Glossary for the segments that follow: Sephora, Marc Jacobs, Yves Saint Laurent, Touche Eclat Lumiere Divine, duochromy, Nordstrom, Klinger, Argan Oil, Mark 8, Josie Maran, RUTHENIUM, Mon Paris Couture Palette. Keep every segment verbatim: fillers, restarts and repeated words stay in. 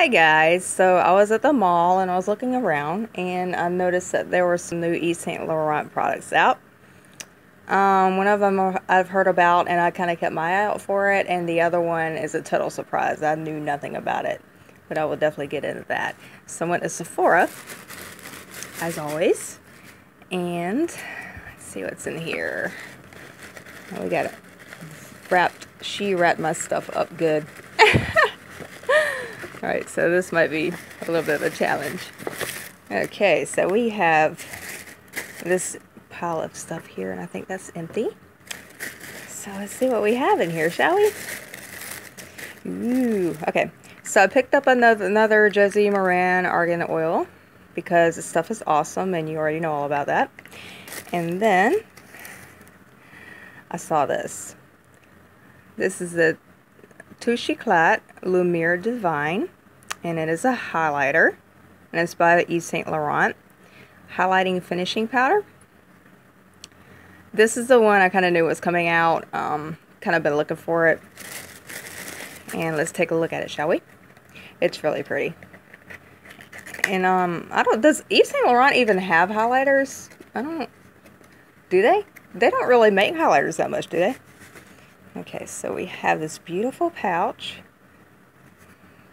Hi guys, so I was at the mall and I was looking around and I noticed that there were some new Yves Saint Laurent products out. Um, one of them I've heard about and I kind of kept my eye out for it, and the other one is a total surprise. I knew nothing about it, but I will definitely get into that. So I went to Sephora, as always, and let's see what's in here. Oh, we got it wrapped. She wrapped my stuff up good. Alright, so this might be a little bit of a challenge. Okay, so we have this pile of stuff here, and I think that's empty. So let's see what we have in here, shall we? Ooh, okay. So I picked up another, another Josie Maran Argan Oil, because this stuff is awesome, and you already know all about that. And then, I saw this. This is the Touche Eclat Lumiere Divine, and it is a highlighter, and it's by Yves Saint Laurent highlighting finishing powder. This is the one I kind of knew was coming out, um, kind of been looking for it, and let's take a look at it, shall we? It's really pretty. And um, I don't, does Yves Saint Laurent even have highlighters? I don't, do they? They don't really make highlighters that much, do they? Okay, so we have this beautiful pouch.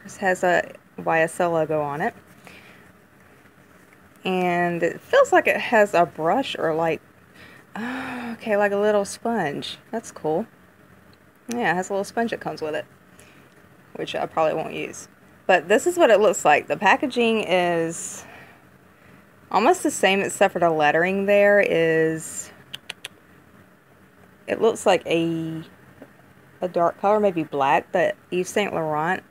This has a Y S L logo on it. And it feels like it has a brush or like, oh, okay, like a little sponge. That's cool. Yeah, it has a little sponge that comes with it, which I probably won't use. But this is what it looks like. The packaging is almost the same, except for the lettering there is, it looks like a... a dark color, maybe black, but Yves Saint Laurent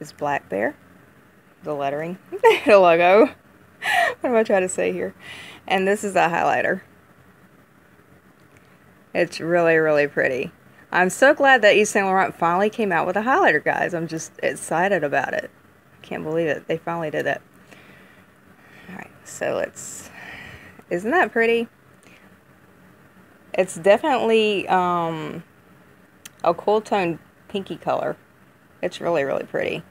is black there. The lettering, the logo. What am I trying to say here? And this is a highlighter. It's really, really pretty. I'm so glad that Yves Saint Laurent finally came out with a highlighter, guys. I'm just excited about it. I can't believe it. They finally did it. Alright, so let's... Isn't that pretty? It's definitely... Um, a cool tone pinky color. It's really, really pretty.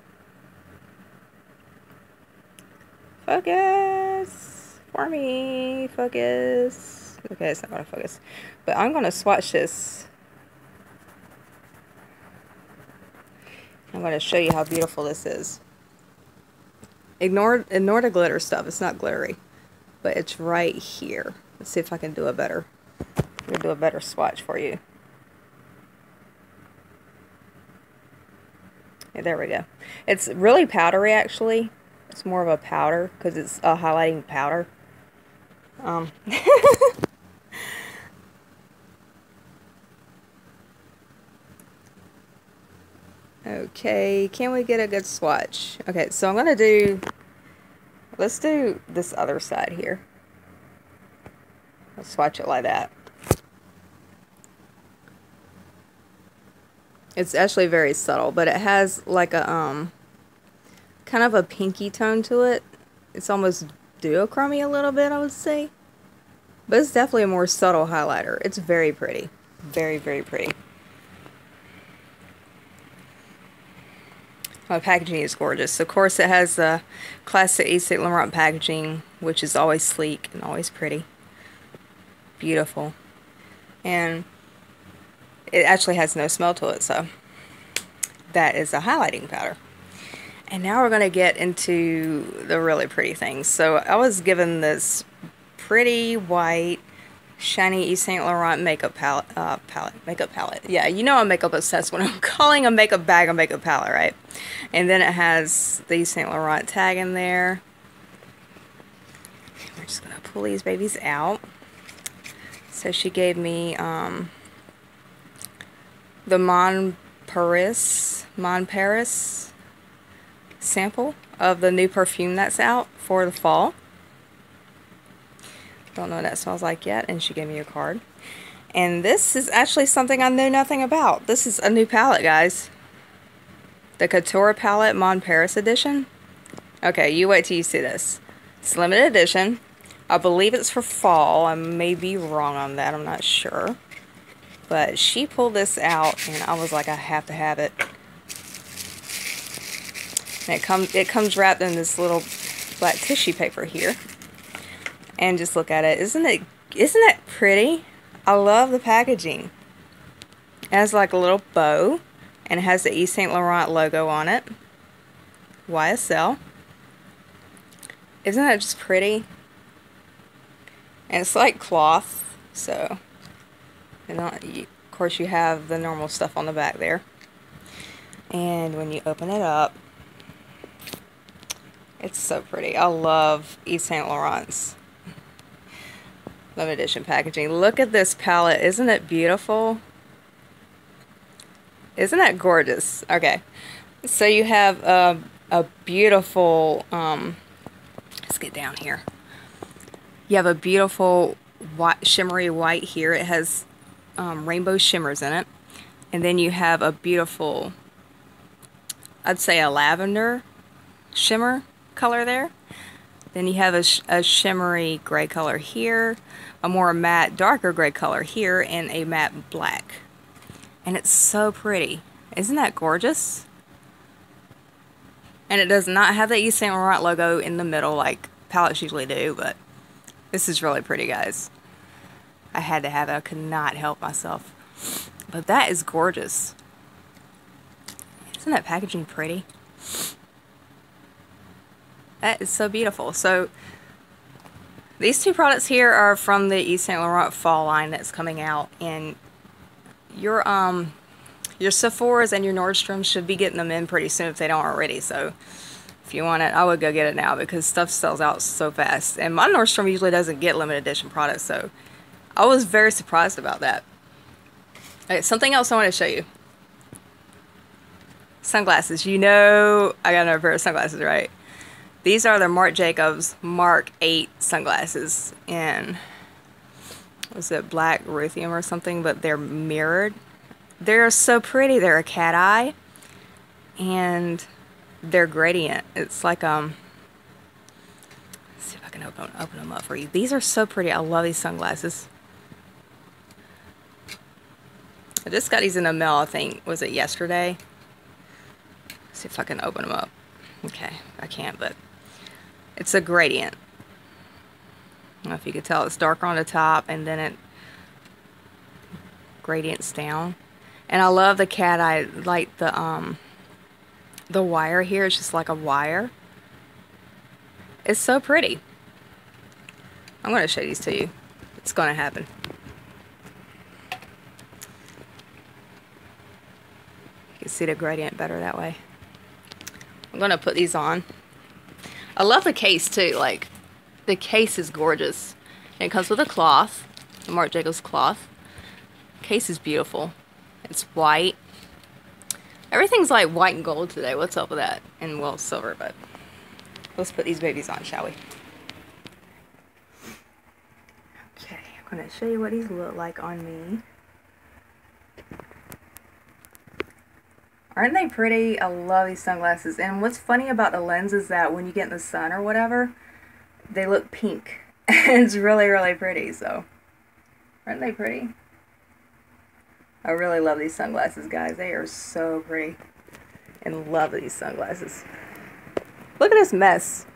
Focus for me. Focus. Okay, it's not going to focus. But I'm going to swatch this. I'm going to show you how beautiful this is. Ignore, ignore the glitter stuff. It's not glittery. But it's right here. Let's see if I can do a better, I'm going to do a better swatch for you. Yeah, there we go. It's really powdery, actually. It's more of a powder because it's a highlighting powder. Um. Okay, can we get a good swatch? Okay, so I'm going to do... Let's do this other side here. Let's swatch it like that. It's actually very subtle, but it has like a, um, kind of a pinky tone to it. It's almost duochromy a little bit, I would say. But it's definitely a more subtle highlighter. It's very pretty. Very, very pretty. Well, the packaging is gorgeous. Of course, it has the classic Yves Saint Laurent packaging, which is always sleek and always pretty. Beautiful. And... it actually has no smell to it, so that is a highlighting powder. And now we're going to get into the really pretty things. So I was given this pretty white, shiny Yves Saint Laurent makeup palette, uh, palette, makeup palette. Yeah, you know I'm makeup obsessed when I'm calling a makeup bag a makeup palette, right? And then it has the Yves Saint Laurent tag in there. We're just going to pull these babies out. So she gave me... Um, the Mon Paris, Mon Paris sample of the new perfume that's out for the fall. Don't know what that smells like yet, and she gave me a card. And this is actually something I know nothing about. This is a new palette, guys. The Couture Palette Mon Paris edition. Okay, you wait till you see this. It's limited edition. I believe it's for fall. I may be wrong on that. I'm not sure. But she pulled this out, and I was like, I have to have it. And it comes it comes wrapped in this little black tissue paper here. And just look at it. Isn't it isn't that pretty? I love the packaging. It has like a little bow, and it has the Yves Saint Laurent logo on it. Y S L. Isn't that just pretty? And it's like cloth, so and not, of course you have the normal stuff on the back there. And when you open it up, it's so pretty. I love Yves Saint Laurent's limited edition packaging. Look at this palette. Isn't it beautiful? Isn't that gorgeous? Okay, so you have a, a beautiful, um, let's get down here. You have a beautiful white, shimmery white here. It has um, rainbow shimmers in it. And then you have a beautiful, I'd say a lavender shimmer color there. Then you have a, sh a shimmery gray color here, a more matte, darker gray color here, and a matte black. And it's so pretty. Isn't that gorgeous? And it does not have the Yves Saint Laurent logo in the middle like palettes usually do, but this is really pretty, guys. I had to have it. I could not help myself. But that is gorgeous. Isn't that packaging pretty? That is so beautiful. So these two products here are from the Yves Saint Laurent fall line that's coming out, and your um your Sephora's and your Nordstrom should be getting them in pretty soon if they don't already. So if you want it, I would go get it now because stuff sells out so fast. And my Nordstrom usually doesn't get limited edition products, so I was very surprised about that. Okay, something else I want to show you. Sunglasses. You know I got another pair of sunglasses, right? These are the Marc Jacobs Mark eight sunglasses in, was it black RUTHENIUM or something, but they're mirrored. They're so pretty. They're a cat eye, and they're gradient. It's like, um, let's see if I can open, open them up for you. These are so pretty. I love these sunglasses. I just got these in the mail, I think. Was it yesterday? Let's see if I can open them up. Okay, I can't, but it's a gradient. I don't know if you could tell, it's darker on the top, and then it gradients down. And I love the cat eye, like the um the wire here. It's just like a wire. It's so pretty. I'm gonna show these to you. It's gonna happen. You can see the gradient better that way. I'm gonna put these on. I love the case too. Like, the case is gorgeous. And it comes with a cloth, the Marc Jacobs cloth. The case is beautiful. It's white. Everything's like white and gold today. What's up with that? And well, silver, but let's put these babies on, shall we? Okay, I'm gonna show you what these look like on me. Aren't they pretty? I love these sunglasses. And what's funny about the lens is that when you get in the sun or whatever, they look pink. It's really, really pretty. So, aren't they pretty? I really love these sunglasses, guys. They are so pretty. And love these sunglasses. Look at this mess.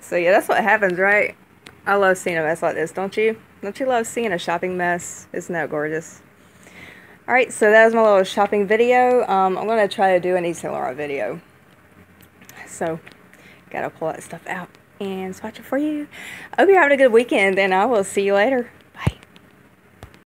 So, yeah, that's what happens, right? I love seeing a mess like this, don't you? Don't you love seeing a shopping mess? Isn't that gorgeous? Alright, so that was my little shopping video. Um, I'm going to try to do an Yves Saint Laurent video. So, got to pull that stuff out and swatch it for you. I hope you're having a good weekend, and I will see you later.